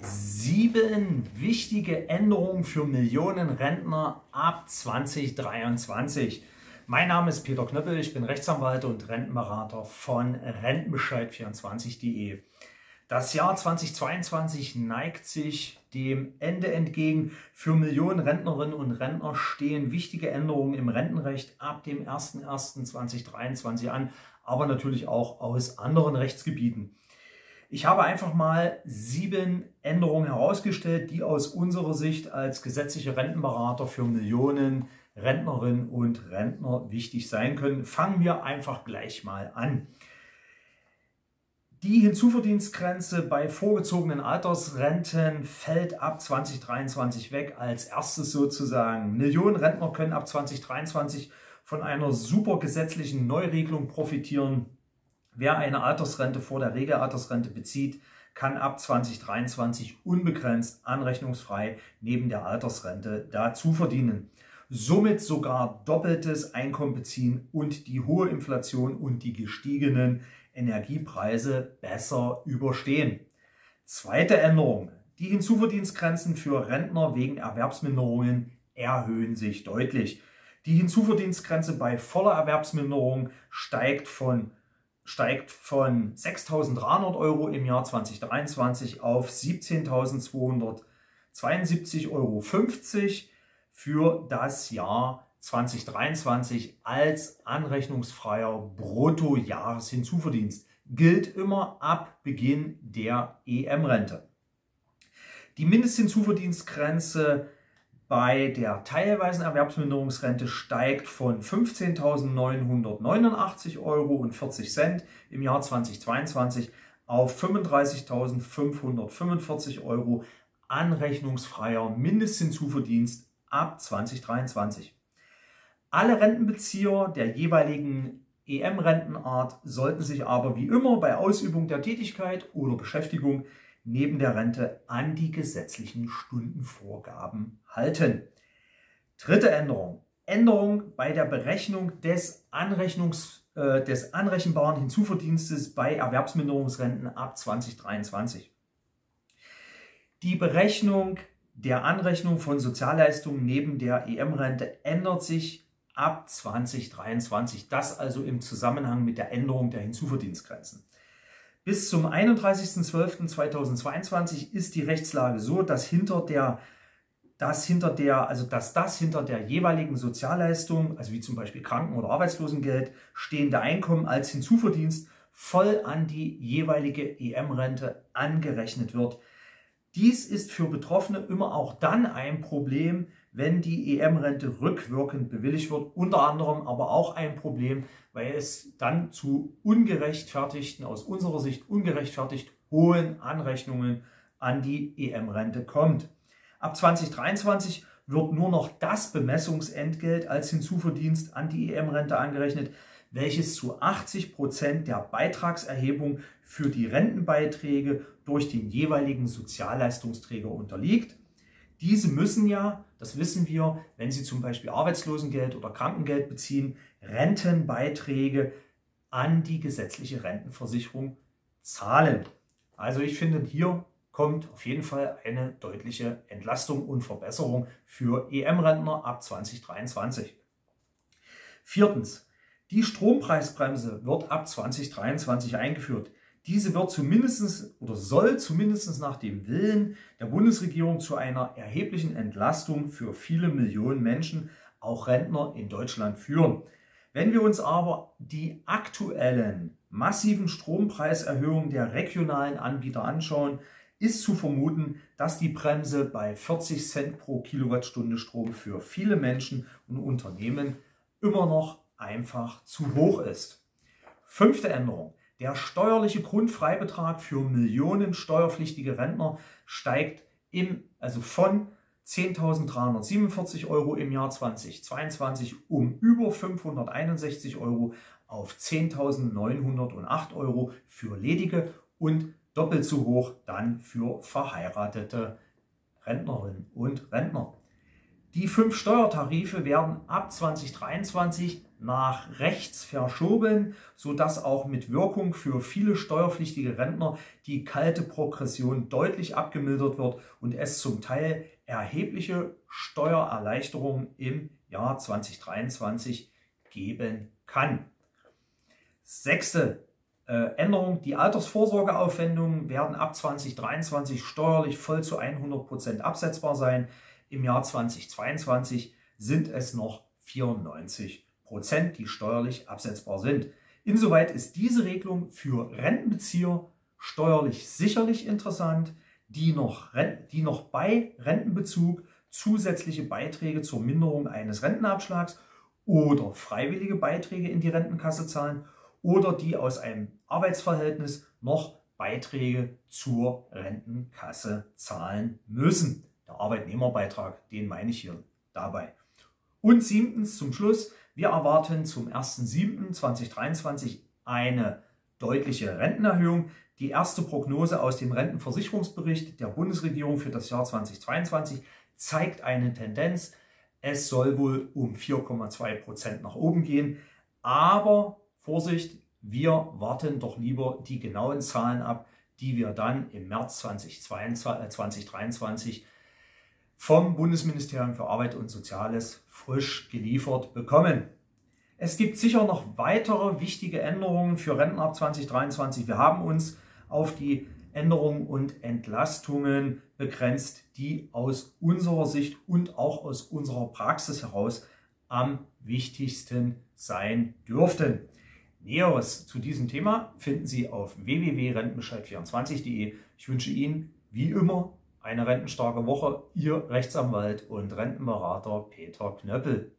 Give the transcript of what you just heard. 7 wichtige Änderungen für Millionen Rentner ab 2023. Mein Name ist Peter Knöppel, ich bin Rechtsanwalt und Rentenberater von Rentenbescheid24.de. Das Jahr 2022 neigt sich dem Ende entgegen. Für Millionen Rentnerinnen und Rentner stehen wichtige Änderungen im Rentenrecht ab dem 01.01.2023 an, aber natürlich auch aus anderen Rechtsgebieten. Ich habe einfach mal 7 Änderungen herausgestellt, die aus unserer Sicht als gesetzliche Rentenberater für Millionen Rentnerinnen und Rentner wichtig sein können. Fangen wir einfach gleich mal an. Die Hinzuverdienstgrenze bei vorgezogenen Altersrenten fällt ab 2023 weg, als erstes sozusagen. Millionen Rentner können ab 2023 von einer super gesetzlichen Neuregelung profitieren. Wer eine Altersrente vor der Regelaltersrente bezieht, kann ab 2023 unbegrenzt anrechnungsfrei neben der Altersrente dazu verdienen. Somit sogar doppeltes Einkommen beziehen und die hohe Inflation und die gestiegenen Energiepreise besser überstehen. Zweite Änderung: Die Hinzuverdienstgrenzen für Rentner wegen Erwerbsminderungen erhöhen sich deutlich. Die Hinzuverdienstgrenze bei voller Erwerbsminderung steigt von 6.300 Euro im Jahr 2023 auf 17.272,50 Euro für das Jahr 2023 als anrechnungsfreier Bruttojahreshinzuverdienst. Gilt immer ab Beginn der EM-Rente. Die Mindesthinzuverdienstgrenze bei der teilweisen Erwerbsminderungsrente steigt von 15.989,40 Euro im Jahr 2022 auf 35.545 Euro anrechnungsfreier Mindesthinzuverdienst ab 2023. Alle Rentenbezieher der jeweiligen EM-Rentenart sollten sich aber wie immer bei Ausübung der Tätigkeit oder Beschäftigung neben der Rente an die gesetzlichen Stundenvorgaben halten. Dritte Änderung. Änderung bei der Berechnung des anrechenbaren Hinzuverdienstes bei Erwerbsminderungsrenten ab 2023. Die Berechnung der Anrechnung von Sozialleistungen neben der EM-Rente ändert sich ab 2023. Das also im Zusammenhang mit der Änderung der Hinzuverdienstgrenzen. Bis zum 31.12.2022 ist die Rechtslage so, dass hinter der jeweiligen Sozialleistung, also wie zum Beispiel Kranken- oder Arbeitslosengeld, stehende Einkommen als Hinzuverdienst voll an die jeweilige EM-Rente angerechnet wird. Dies ist für Betroffene immer auch dann ein Problem, wenn die EM-Rente rückwirkend bewilligt wird, unter anderem aber auch ein Problem, weil es dann zu ungerechtfertigten, aus unserer Sicht ungerechtfertigt hohen Anrechnungen an die EM-Rente kommt. Ab 2023 wird nur noch das Bemessungsentgelt als Hinzuverdienst an die EM-Rente angerechnet, welches zu 80% der Beitragserhebung für die Rentenbeiträge durch den jeweiligen Sozialleistungsträger unterliegt. Diese müssen ja, das wissen wir, wenn Sie zum Beispiel Arbeitslosengeld oder Krankengeld beziehen, Rentenbeiträge an die gesetzliche Rentenversicherung zahlen. Also ich finde, hier kommt auf jeden Fall eine deutliche Entlastung und Verbesserung für EM-Rentner ab 2023. Viertens. Die Strompreisbremse wird ab 2023 eingeführt. Diese wird soll zumindest nach dem Willen der Bundesregierung zu einer erheblichen Entlastung für viele Millionen Menschen, auch Rentner in Deutschland, führen. Wenn wir uns aber die aktuellen massiven Strompreiserhöhungen der regionalen Anbieter anschauen, ist zu vermuten, dass die Bremse bei 40 Cent pro Kilowattstunde Strom für viele Menschen und Unternehmen immer noch einfach zu hoch ist. Fünfte Änderung. Der steuerliche Grundfreibetrag für Millionen steuerpflichtige Rentner steigt von 10.347 Euro im Jahr 2022 um über 561 Euro auf 10.908 Euro für ledige und doppelt so hoch dann für verheiratete Rentnerinnen und Rentner. Die 5 Steuertarife werden ab 2023 nach rechts verschoben, sodass auch mit Wirkung für viele steuerpflichtige Rentner die kalte Progression deutlich abgemildert wird und es zum Teil erhebliche Steuererleichterungen im Jahr 2023 geben kann. Sechste Änderung: Die Altersvorsorgeaufwendungen werden ab 2023 steuerlich voll zu 100% absetzbar sein. Im Jahr 2022 sind es noch 94%, die steuerlich absetzbar sind. Insoweit ist diese Regelung für Rentenbezieher steuerlich sicherlich interessant, die noch bei Rentenbezug zusätzliche Beiträge zur Minderung eines Rentenabschlags oder freiwillige Beiträge in die Rentenkasse zahlen oder die aus einem Arbeitsverhältnis noch Beiträge zur Rentenkasse zahlen müssen. Der Arbeitnehmerbeitrag, den meine ich hier dabei. Und siebtens zum Schluss: Wir erwarten zum 1.7.2023 eine deutliche Rentenerhöhung. Die erste Prognose aus dem Rentenversicherungsbericht der Bundesregierung für das Jahr 2022 zeigt eine Tendenz. Es soll wohl um 4,2% nach oben gehen. Aber Vorsicht, wir warten doch lieber die genauen Zahlen ab, die wir dann im März 2023 vom Bundesministerium für Arbeit und Soziales frisch geliefert bekommen. Es gibt sicher noch weitere wichtige Änderungen für Renten ab 2023. Wir haben uns auf die Änderungen und Entlastungen begrenzt, die aus unserer Sicht und auch aus unserer Praxis heraus am wichtigsten sein dürften. Näheres zu diesem Thema finden Sie auf www.rentenbescheid24.de. Ich wünsche Ihnen wie immer eine rentenstarke Woche. Ihr Rechtsanwalt und Rentenberater Peter Knöppel.